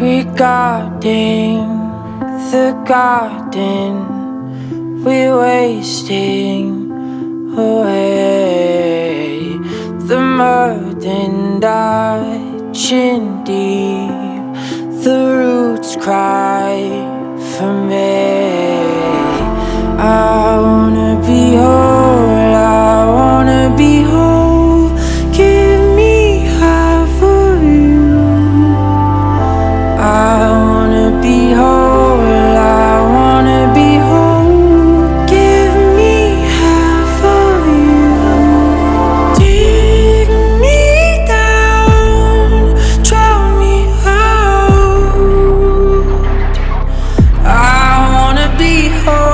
Regarding the garden, we're wasting away. The murden dodging deep, the roots cry for me. I wanna be whole, I wanna be whole. Give me half of you. I wanna be whole, I wanna be whole. Give me half of you. Dig me down, drown me out. I wanna be whole.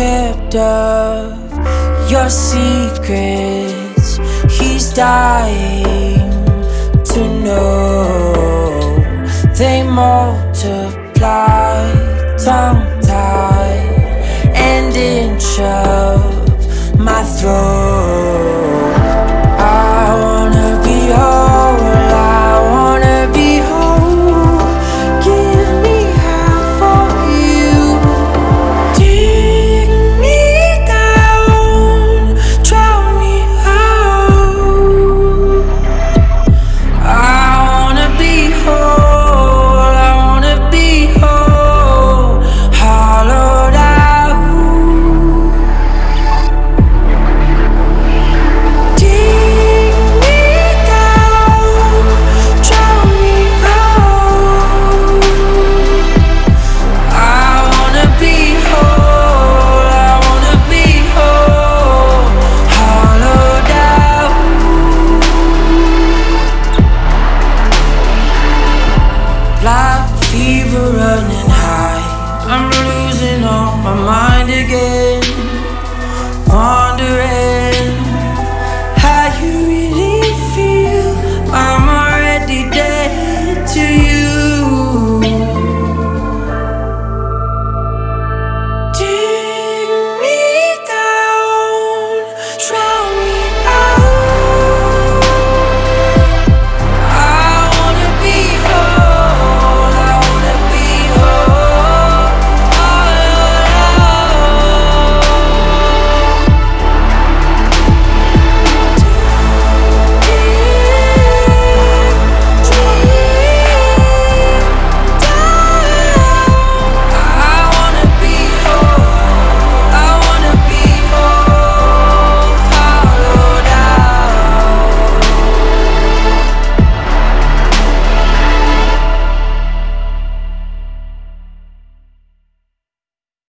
Kept up your secrets, he's dying to know. They multiply, tongue tied, and inch up my throat.